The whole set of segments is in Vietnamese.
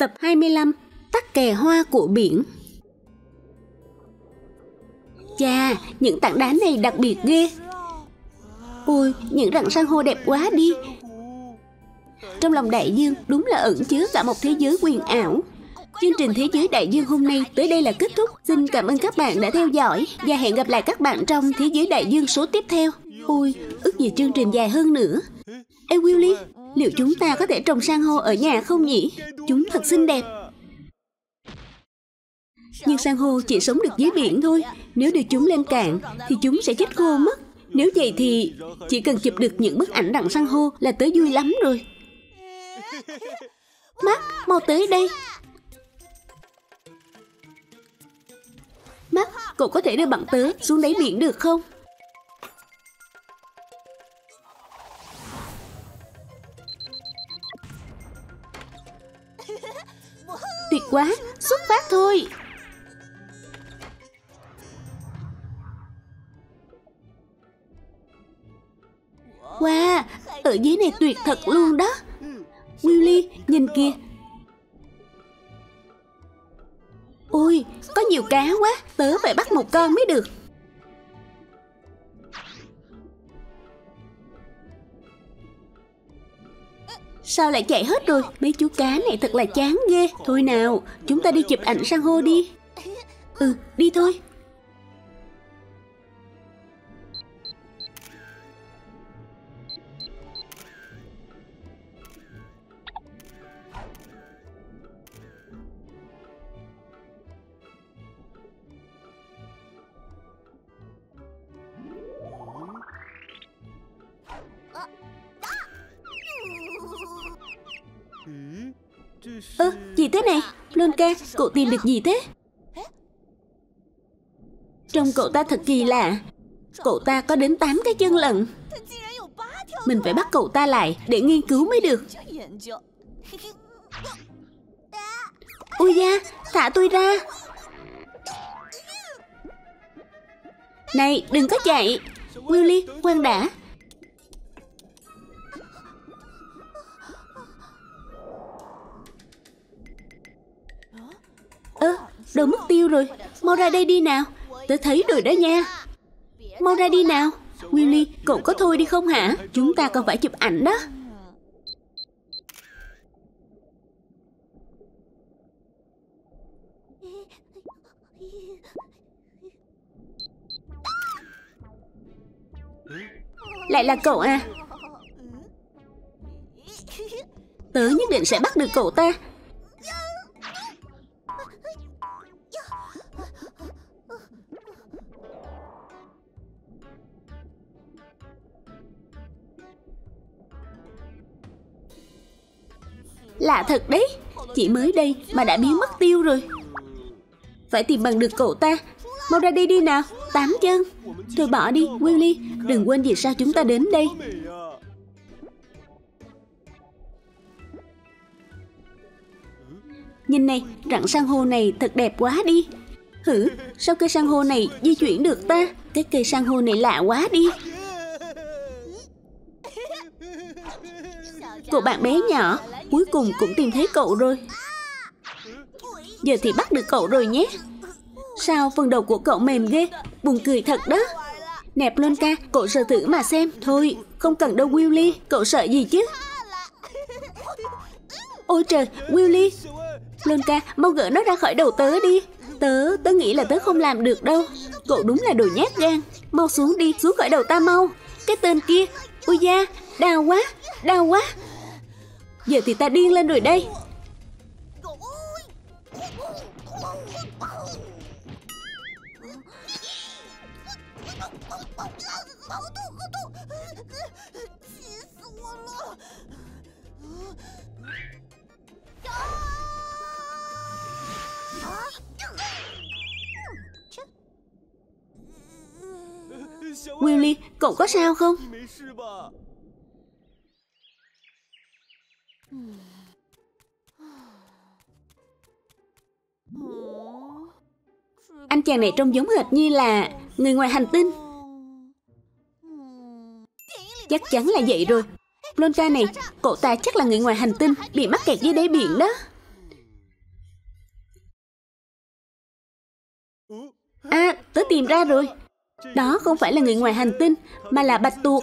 Tập 25 Tắc Kè Hoa Của Biển. Chà, những tảng đá này đặc biệt ghê. Ôi, những rặng san hô đẹp quá đi. Trong lòng đại dương đúng là ẩn chứa cả một thế giới huyền ảo. Chương trình Thế giới đại dương hôm nay tới đây là kết thúc. Xin cảm ơn các bạn đã theo dõi và hẹn gặp lại các bạn trong Thế giới đại dương số tiếp theo. Ôi, ước gì chương trình dài hơn nữa. Ê Willy, liệu chúng ta có thể trồng san hô ở nhà không nhỉ? Chúng thật xinh đẹp. Nhưng san hô chỉ sống được dưới biển thôi. Nếu đưa chúng lên cạn thì chúng sẽ chết khô mất. Nếu vậy thì chỉ cần chụp được những bức ảnh đặng san hô là tới vui lắm rồi. Mark, mau tới đây. Mark, cậu có thể đưa bạn tớ xuống đáy biển được không? Tuyệt quá, xuất phát thôi. Wow, ở dưới này tuyệt thật luôn đó. Willy, nhìn kìa. Ôi, có nhiều cá quá, tớ phải bắt một con mới được. Sao lại chạy hết rồi? Mấy chú cá này thật là chán ghê. Thôi nào, chúng ta đi chụp ảnh san hô đi. Ừ, đi thôi. Ơ, gì thế này? Blanca, cậu tìm được gì thế? Trông cậu ta thật kỳ lạ. Cậu ta có đến 8 cái chân lận. Mình phải bắt cậu ta lại để nghiên cứu mới được. Ôi da, thả tôi ra. Này, đừng có chạy. Willy, khoan đã. Đâu mất tiêu rồi. Mau ra đây đi nào. Tớ thấy rồi đó nha. Mau ra đi nào. Willy, cậu có thôi đi không hả? Chúng ta còn phải chụp ảnh đó. Lại là cậu à? Tớ nhất định sẽ bắt được cậu ta. Lạ thật đấy, chỉ mới đây mà đã biến mất tiêu rồi. Phải tìm bằng được cậu ta. Mau ra đây đi nào, 8 chân. Thôi bỏ đi, Willy, đừng quên vì sao chúng ta đến đây. Nhìn này, rặng san hô này thật đẹp quá đi. Hử, sao cây san hô này di chuyển được ta? Cái cây san hô này lạ quá đi. Cậu bạn bé nhỏ, cuối cùng cũng tìm thấy cậu rồi. Giờ thì bắt được cậu rồi nhé. Sao phần đầu của cậu mềm ghê, buồn cười thật đó. Nè Blanca, cậu sợ thử mà xem. Thôi, không cần đâu Willy, cậu sợ gì chứ. Ôi trời, Willy. Blanca, mau gỡ nó ra khỏi đầu tớ đi. Tớ nghĩ là tớ không làm được đâu. Cậu đúng là đồ nhát gan. Mau xuống đi, xuống khỏi đầu ta mau. Cái tên kia, ôi da, đau quá, đau quá. Giờ thì ta điên lên rồi đây. Willy, cậu có sao không? Anh chàng này trông giống hệt như là người ngoài hành tinh. Chắc chắn là vậy rồi. Blomka này, cậu ta chắc là người ngoài hành tinh, bị mắc kẹt dưới đáy biển đó. À, tớ tìm ra rồi. Đó không phải là người ngoài hành tinh, mà là bạch tuộc.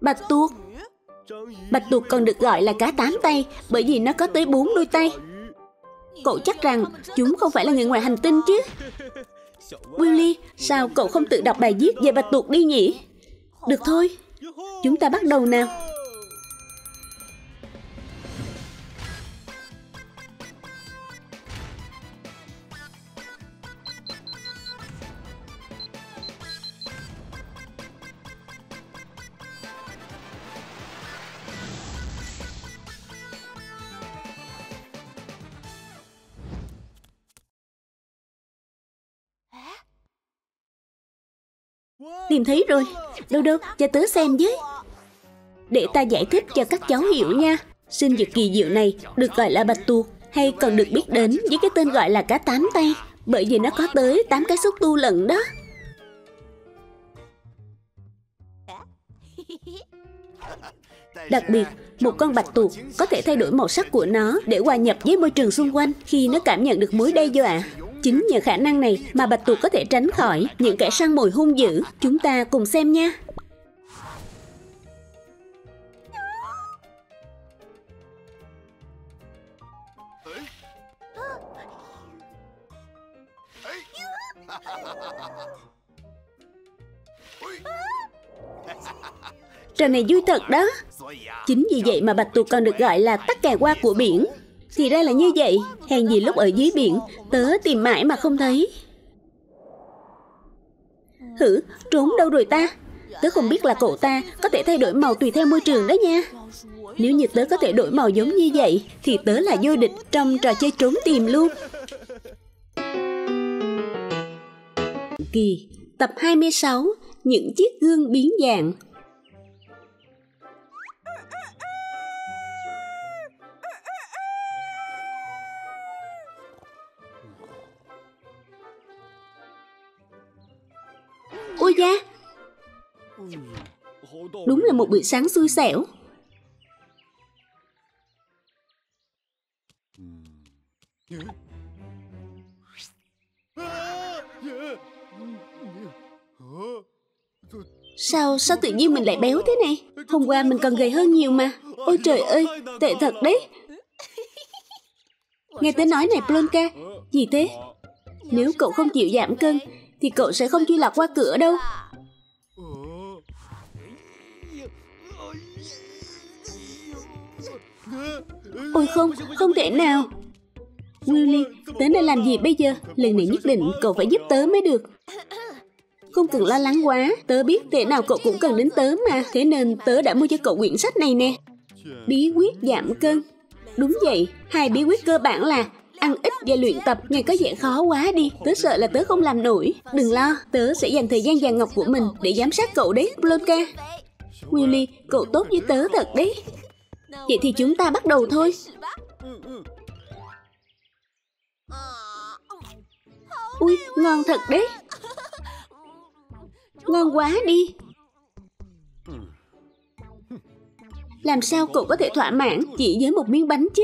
Bạch tuộc còn được gọi là cá tám tay, bởi vì nó có tới 4 đôi tay. Cậu chắc rằng chúng không phải là người ngoài hành tinh chứ? Willy, sao cậu không tự đọc bài viết về bạch tuộc đi nhỉ? Được thôi, chúng ta bắt đầu nào. Tìm thấy rồi. Đâu, cho tớ xem với. Để ta giải thích cho các cháu hiểu nha. Sinh vật kỳ diệu này được gọi là bạch tuộc, hay còn được biết đến với cái tên gọi là cá tám tay, bởi vì nó có tới 8 cái xúc tu lận đó. Đặc biệt, một con bạch tuộc có thể thay đổi màu sắc của nó để hòa nhập với môi trường xung quanh khi nó cảm nhận được mối đe dọa. Chính nhờ khả năng này mà bạch tuộc có thể tránh khỏi những kẻ săn mồi hung dữ. Chúng ta cùng xem nha. Trò này vui thật đó. Chính vì vậy mà bạch tuộc còn được gọi là tắc kè hoa của biển. Thì ra là như vậy. Hèn gì lúc ở dưới biển tớ tìm mãi mà không thấy. Hử, trốn đâu rồi ta? Tớ không biết là cậu ta có thể thay đổi màu tùy theo môi trường đó nha. Nếu như tớ có thể đổi màu giống như vậy thì tớ là vô địch trong trò chơi trốn tìm luôn. Kỳ tập 26, những chiếc gương biến dạng. Ôi da! Đúng là một buổi sáng xui xẻo. Sao tự nhiên mình lại béo thế này? Hôm qua mình còn gầy hơn nhiều mà. Ôi trời ơi, tệ thật đấy. Nghe tớ nói này Blomka, gì thế? Nếu cậu không chịu giảm cân thì cậu sẽ không chui lạc qua cửa đâu. Ôi không, không thể nào. Willy, tớ nên làm gì bây giờ? Lần này nhất định cậu phải giúp tớ mới được. Không cần lo lắng quá, tớ biết thế nào cậu cũng cần đến tớ mà. Thế nên tớ đã mua cho cậu quyển sách này nè. Bí quyết giảm cân. Đúng vậy, 2 bí quyết cơ bản là ăn ít và luyện tập. Nghe có vẻ khó quá đi. Tớ sợ là tớ không làm nổi. Đừng lo, tớ sẽ dành thời gian vàng ngọc của mình để giám sát cậu đấy, Blomka. Willy, cậu tốt với tớ thật đấy. Vậy thì chúng ta bắt đầu thôi. Ui, ngon thật đấy. Ngon quá đi. Làm sao cậu có thể thỏa mãn chỉ với một miếng bánh chứ?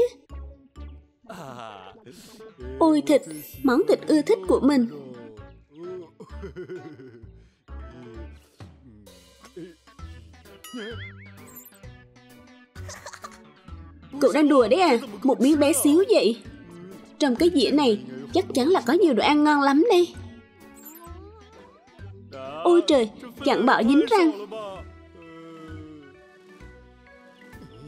Ôi thịt, món thịt ưa thích của mình. Cậu đang đùa đấy à? Một miếng bé xíu vậy. Trong cái dĩa này chắc chắn là có nhiều đồ ăn ngon lắm đây. Ôi trời, chẳng bỏ dính răng.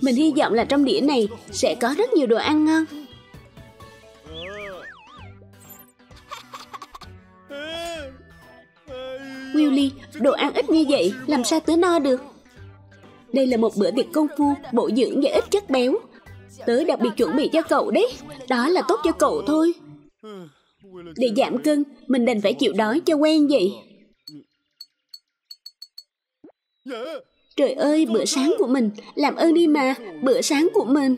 Mình hy vọng là trong đĩa này sẽ có rất nhiều đồ ăn ngon. Willy, đồ ăn ít như vậy làm sao tớ no được? Đây là một bữa tiệc công phu, bổ dưỡng và ít chất béo. Tớ đặc biệt chuẩn bị cho cậu đấy. Đó là tốt cho cậu thôi. Để giảm cân, mình đành phải chịu đói cho quen vậy. Trời ơi, bữa sáng của mình. Làm ơn đi mà, bữa sáng của mình.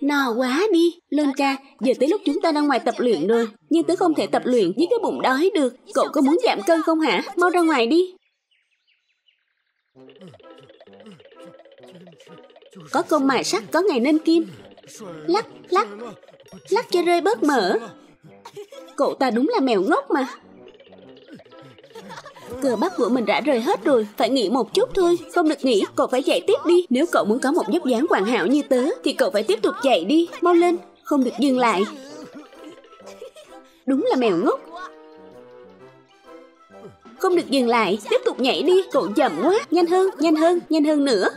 No quá đi. Luân ca, giờ tới lúc chúng ta ra ngoài tập luyện rồi. Nhưng tớ không thể tập luyện với cái bụng đói được. Cậu có muốn giảm cân không hả? Mau ra ngoài đi. Có công mài sắt, có ngày nên kim. Lắc, lắc, lắc cho rơi bớt mỡ. Cậu ta đúng là mèo ngốc mà. Cơ bắp của mình rã rời hết rồi, phải nghỉ một chút thôi. Không được nghỉ, cậu phải chạy tiếp đi. Nếu cậu muốn có một vóc dáng hoàn hảo như tớ thì cậu phải tiếp tục chạy đi. Mau lên, không được dừng lại. Đúng là mèo ngốc. Không được dừng lại, tiếp tục nhảy đi. Cậu chậm quá, nhanh hơn, nhanh hơn, nhanh hơn nữa.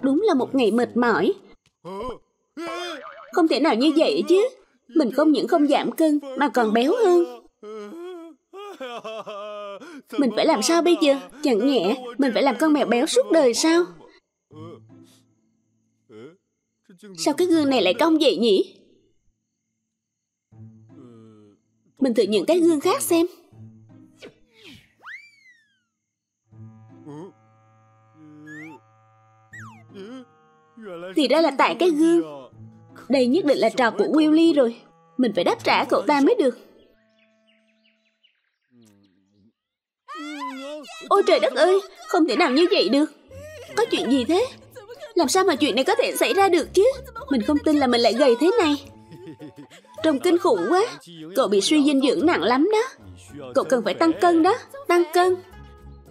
Đúng là một ngày mệt mỏi. Không thể nào như vậy chứ. Mình không những không giảm cân mà còn béo hơn. Mình phải làm sao bây giờ? Chẳng nhẽ mình phải làm con mèo béo suốt đời sao? Sao cái gương này lại cong vậy nhỉ? Mình thử những cái gương khác xem. Thì ra là tại cái gương. Đây nhất định là trò của Willy rồi. Mình phải đáp trả cậu ta mới được. Ôi trời đất ơi, không thể nào như vậy được. Có chuyện gì thế? Làm sao mà chuyện này có thể xảy ra được chứ? Mình không tin là mình lại gầy thế này. Trông kinh khủng quá. Cậu bị suy dinh dưỡng nặng lắm đó. Cậu cần phải tăng cân đó. Tăng cân.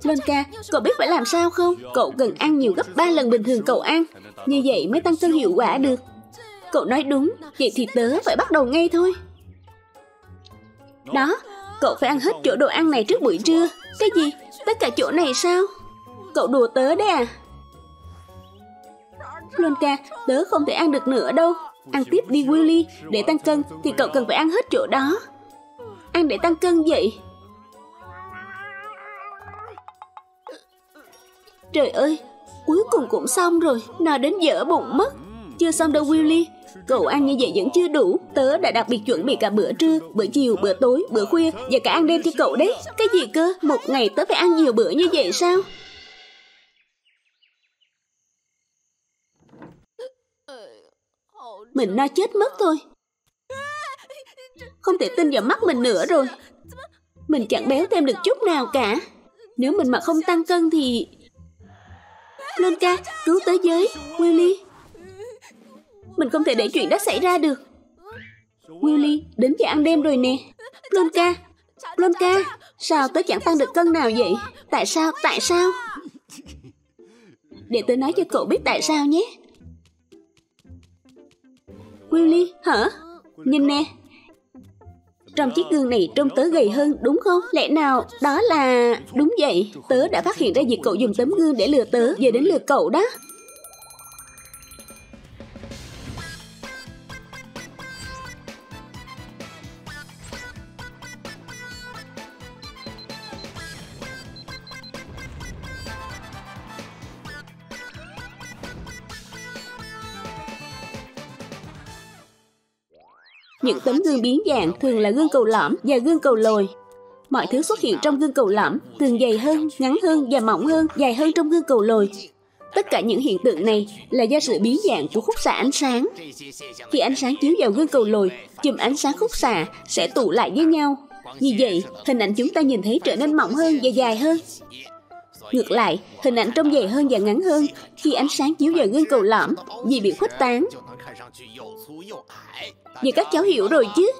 Blanca, cậu biết phải làm sao không? Cậu cần ăn nhiều gấp 3 lần bình thường cậu ăn. Như vậy mới tăng cân hiệu quả được. Cậu nói đúng. Vậy thì tớ phải bắt đầu ngay thôi. Đó, cậu phải ăn hết chỗ đồ ăn này trước buổi trưa. Cái gì? Tất cả chỗ này sao? Cậu đùa tớ đấy à? Blanca, tớ không thể ăn được nữa đâu. Ăn tiếp đi Willy. Để tăng cân thì cậu cần phải ăn hết chỗ đó. Ăn để tăng cân vậy. Trời ơi, cuối cùng cũng xong rồi. Nó đến dở bụng mất. Chưa xong đâu Willy. Cậu ăn như vậy vẫn chưa đủ. Tớ đã đặc biệt chuẩn bị cả bữa trưa, bữa chiều, bữa tối, bữa khuya và cả ăn đêm cho cậu đấy. Cái gì cơ? Một ngày tớ phải ăn nhiều bữa như vậy sao? Mình no chết mất thôi. Không thể tin vào mắt mình nữa rồi. Mình chẳng béo thêm được chút nào cả. Nếu mình mà không tăng cân thì... Luân ca, cứu tới giới. Willy, mình không thể để chuyện đó xảy ra được. Willy, đến giờ ăn đêm rồi nè. Luân ca, sao tớ chẳng tăng được cân nào vậy? Tại sao? Để tớ nói cho cậu biết tại sao nhé. Willy, hả? Nhìn nè. Trong chiếc gương này trông tớ gầy hơn, đúng không? Lẽ nào đó là... Đúng vậy, tớ đã phát hiện ra việc cậu dùng tấm gương để lừa tớ, giờ đến lừa cậu đó. Những tấm gương biến dạng thường là gương cầu lõm và gương cầu lồi. Mọi thứ xuất hiện trong gương cầu lõm thường dày hơn, ngắn hơn và mỏng hơn, dài hơn trong gương cầu lồi. Tất cả những hiện tượng này là do sự biến dạng của khúc xạ ánh sáng. Khi ánh sáng chiếu vào gương cầu lồi, chùm ánh sáng khúc xạ sẽ tụ lại với nhau. Như vậy, hình ảnh chúng ta nhìn thấy trở nên mỏng hơn và dài hơn. Ngược lại, hình ảnh trông dày hơn và ngắn hơn khi ánh sáng chiếu vào gương cầu lõm vì bị khuếch tán. Vậy các cháu hiểu rồi chứ?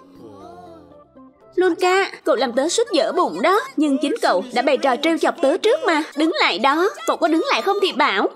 Luân ca, cậu làm tớ suýt dở bụng đó. Nhưng chính cậu đã bày trò trêu chọc tớ trước mà. Đứng lại đó, cậu có đứng lại không thì bảo.